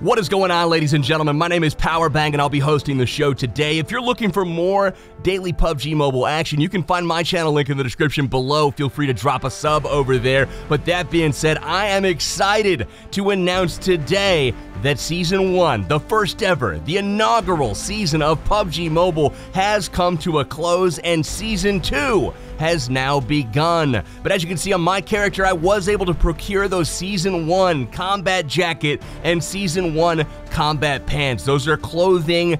What is going on, ladies and gentlemen? My name is Powerbang, and I'll be hosting the show today. If you're looking for more daily PUBG Mobile action, you can find my channel link in the description below. Feel free to drop a sub over there. But that being said, I am excited to announce today that Season 1, the first ever, the inaugural season of PUBG Mobile has come to a close, and Season 2 has now begun. But as you can see on my character, I was able to procure those Season 1 combat jacket and Season 1 combat pants. Those are clothing,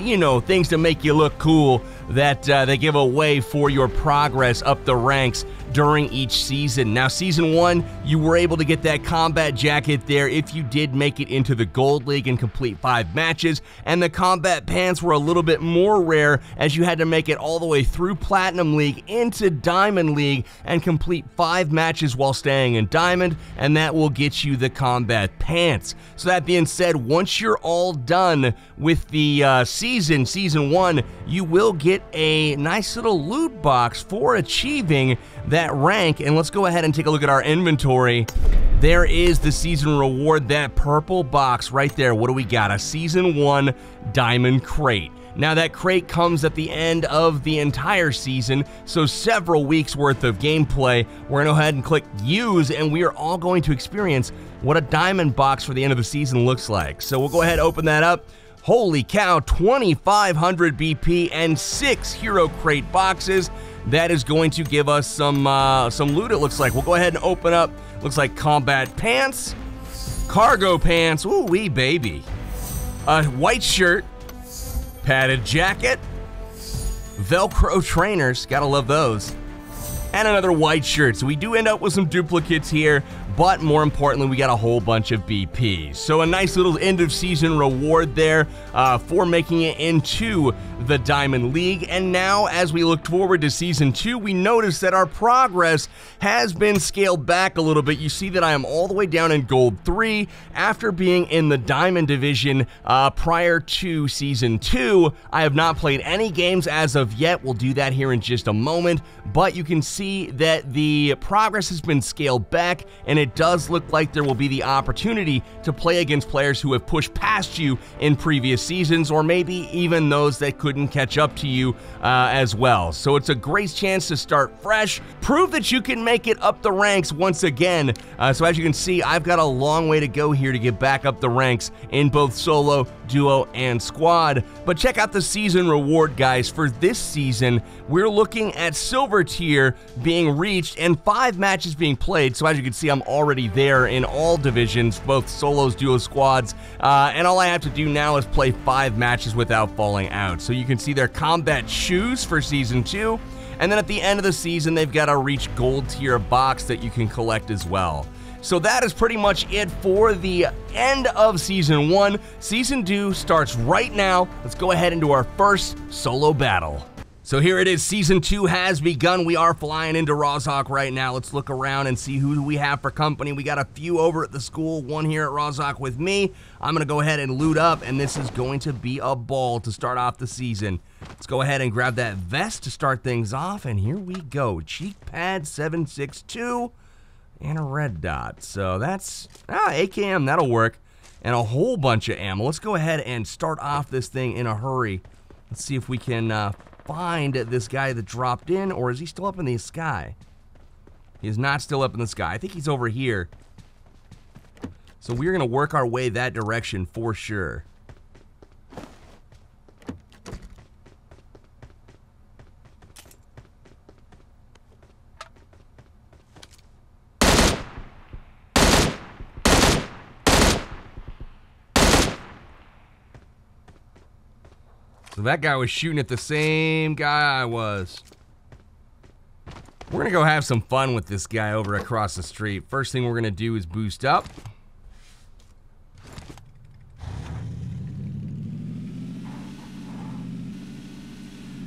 you know, things to make you look cool that they give away for your progress up the ranks during each season. Now, Season 1, you were able to get that combat jacket there if you did make it into the Gold League and complete 5 matches, and the combat pants were a little bit more rare as you had to make it all the way through Platinum League into Diamond League and complete 5 matches while staying in Diamond, and that will get you the combat pants. So that being said, once you're all done with the Season 1, you will get a nice little loot box for achieving that rank. And let's go ahead and take a look at our inventory. There is the season reward, that purple box right there. What do we got? A Season 1 diamond crate. Now, that crate comes at the end of the entire season, so several weeks worth of gameplay. We're gonna go ahead and click use, and we are all going to experience what a diamond box for the end of the season looks like. So we'll go ahead and open that up. Holy cow, 2,500 BP and 6 hero crate boxes. That is going to give us some loot, it looks like. We'll go ahead and open up, looks like combat pants, cargo pants, ooh wee baby, a white shirt, padded jacket, Velcro trainers, gotta love those, and another white shirt. So we do end up with some duplicates here, but more importantly, we got a whole bunch of BPs. So a nice little end of season reward there for making it into the Diamond League. And now, as we look forward to Season 2, we notice that our progress has been scaled back a little bit. You see that I am all the way down in Gold 3 after being in the Diamond Division prior to Season 2. I have not played any games as of yet. We'll do that here in just a moment, but you can see that the progress has been scaled back, and it does look like there will be the opportunity to play against players who have pushed past you in previous seasons, or maybe even those that couldn't catch up to you as well. So it's a great chance to start fresh, prove that you can make it up the ranks once again. So as you can see, I've got a long way to go here to get back up the ranks in both solo, duo, and squad. But check out the season reward, guys. For this season, we're looking at silver tier being reached and 5 matches being played. So as you can see, I'm already there in all divisions, both solos, duos, squads, and all I have to do now is play 5 matches without falling out. So you can see their combat shoes for Season 2, and then at the end of the season, they've got a reach gold tier box that you can collect as well. So that is pretty much it for the end of Season 1. Season 2 starts right now. Let's go ahead into our first solo battle. So here it is, Season 2 has begun. We are flying into Rozhok right now. Let's look around and see who we have for company. We got a few over at the school, one here at Rozhok with me. I'm gonna go ahead and loot up, and this is going to be a ball to start off the season. Let's go ahead and grab that vest to start things off, and here we go. Cheek pad 762 and a red dot. So that's, AKM, that'll work. And a whole bunch of ammo. Let's go ahead and start off this thing in a hurry. Let's see if we can find this guy that dropped in, or is he still up in the sky? He is not still up in the sky. I think he's over here. So we're gonna work our way that direction for sure. So that guy was shooting at the same guy I was. We're gonna go have some fun with this guy over across the street. First thing we're gonna do is boost up.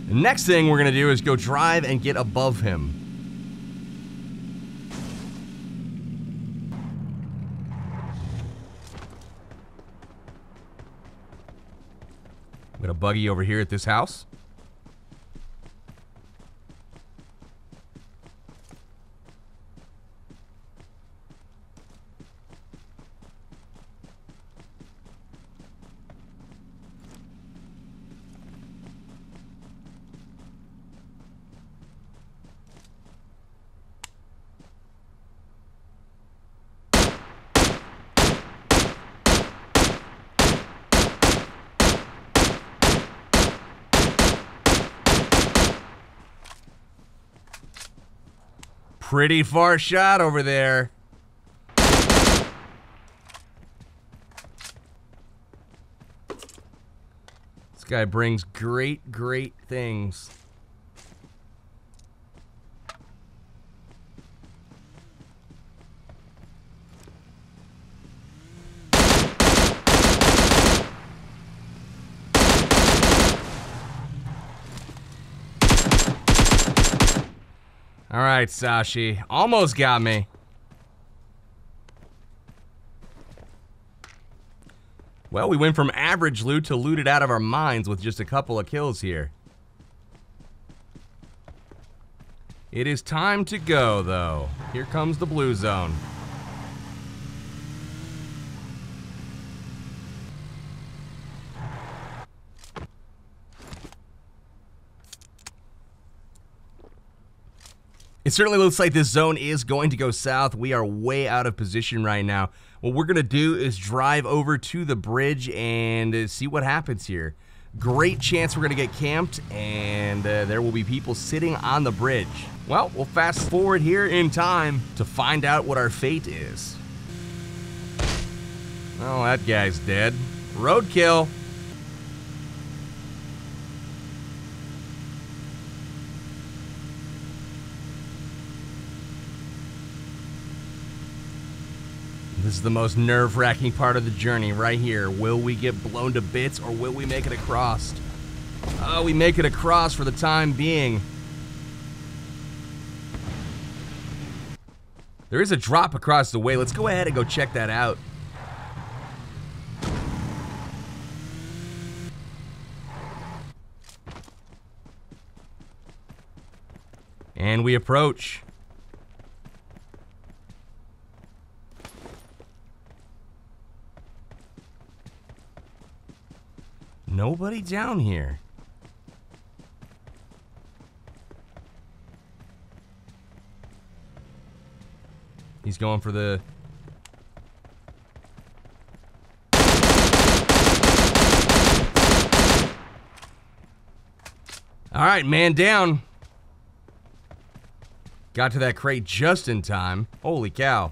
The next thing we're gonna do is go drive and get above him. Got a buggy over here at this house. pretty far shot over there. This guy brings great, great things. All right, Sashi. Almost got me. Well, we went from average loot to looted out of our minds with just a couple of kills here. It is time to go, though. Here comes the blue zone. It certainly looks like this zone is going to go south. We are way out of position right now. What we're going to do is drive over to the bridge and see what happens here. Great chance we're going to get camped, and there will be people sitting on the bridge. Well, we'll fast forward here in time to find out what our fate is. Oh, that guy's dead. Roadkill. This is the most nerve-wracking part of the journey right here. Will we get blown to bits or will we make it across? Oh, we make it across for the time being. There is a drop across the way. Let's go ahead and go check that out. And we approach. Nobody down here. He's going for the... All right, man down. Got to that crate just in time. Holy cow.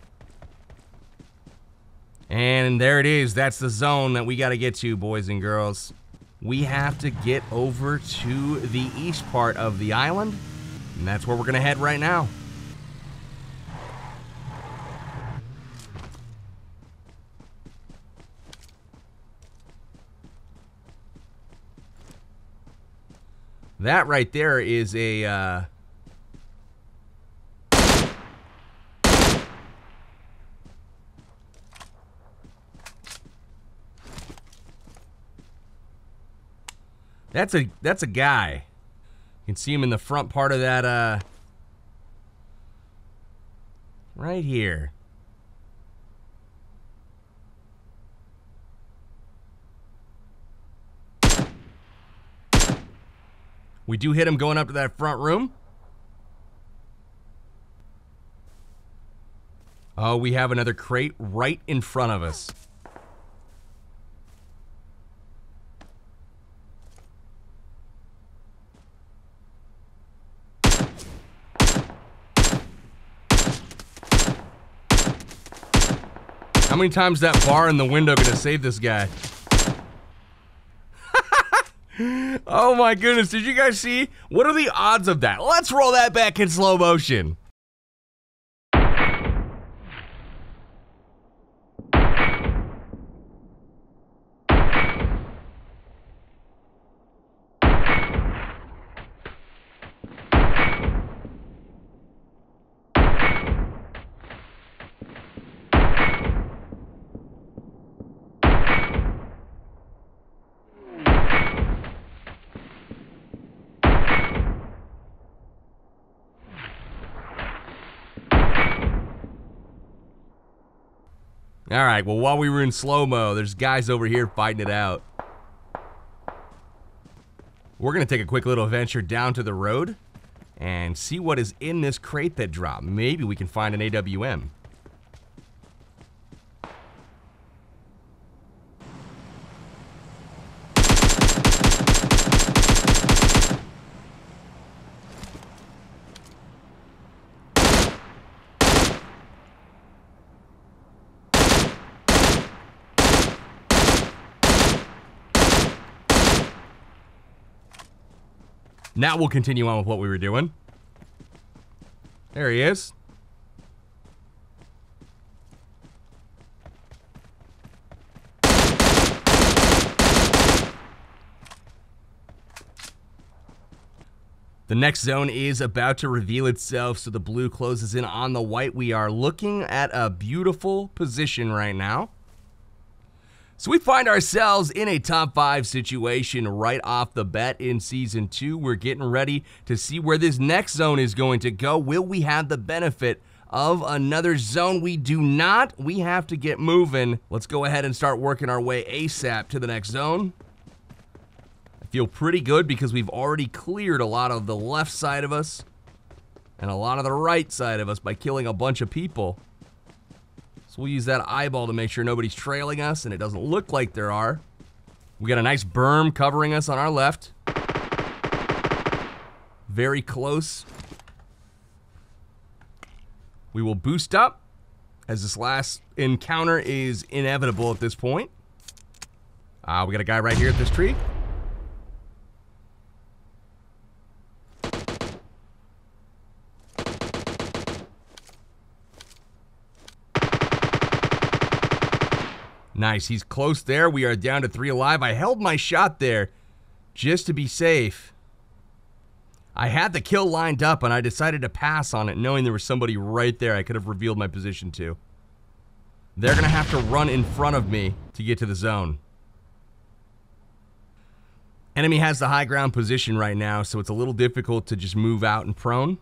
And there it is. That's the zone that we got to get to, boys and girls. We have to get over to the east part of the island, and that's where we're gonna head right now. That right there is a, That's a guy. You can see him in the front part of that right here. We do hit him going up to that front room. Oh, we have another crate right in front of us. How many times is that bar in the window gonna save this guy? Oh my goodness, did you guys see? What are the odds of that? Let's roll that back in slow motion. All right, well, while we were in slow-mo, there's guys over here fighting it out. We're gonna take a quick little venture down to the road and see what is in this crate that dropped. Maybe we can find an AWM. Now we'll continue on with what we were doing. There he is. The next zone is about to reveal itself, so the blue closes in on the white. We are looking at a beautiful position right now. So we find ourselves in a top 5 situation right off the bat in Season 2. We're getting ready to see where this next zone is going to go. Will we have the benefit of another zone? We do not. We have to get moving. Let's go ahead and start working our way ASAP to the next zone. Feel pretty good because we've already cleared a lot of the left side of us and a lot of the right side of us by killing a bunch of people. So we'll use that eyeball to make sure nobody's trailing us, and it doesn't look like there are. We got a nice berm covering us on our left. Very close. We will boost up as this last encounter is inevitable at this point. We got a guy right here at this tree. Nice, he's close there. We are down to 3 alive. I held my shot there just to be safe. I had the kill lined up and I decided to pass on it knowing there was somebody right there I could have revealed my position to. They're gonna have to run in front of me to get to the zone. Enemy has the high ground position right now, so it's a little difficult to just move out and prone.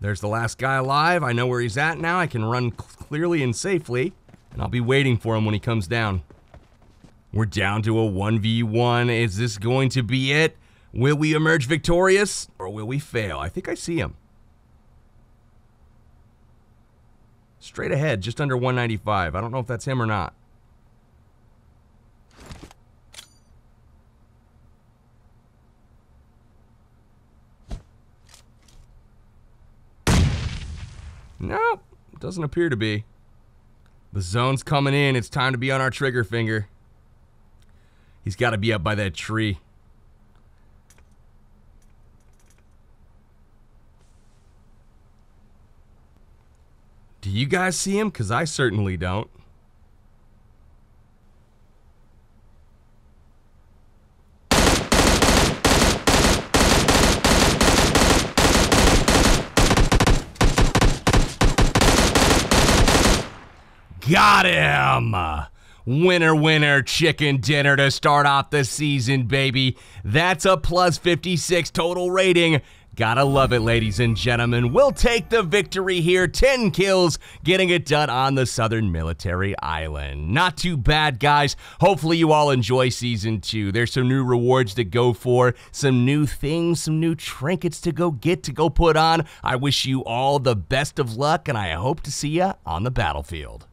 There's the last guy alive. I know where he's at now. I can run clearly and safely, and I'll be waiting for him when he comes down. We're down to a 1v1. Is this going to be it? Will we emerge victorious, or will we fail? I think I see him. Straight ahead, just under 195. I don't know if that's him or not. Nope, doesn't appear to be. The zone's coming in. It's time to be on our trigger finger. He's got to be up by that tree. Do you guys see him? Because I certainly don't. Got him! Winner, winner, chicken dinner to start off the season, baby. That's a plus 56 total rating. Gotta love it, ladies and gentlemen. We'll take the victory here. 10 kills, getting it done on the Southern Military Island. Not too bad, guys. Hopefully you all enjoy Season 2. There's some new rewards to go for, some new things, some new trinkets to go get, to go put on. I wish you all the best of luck, and I hope to see you on the battlefield.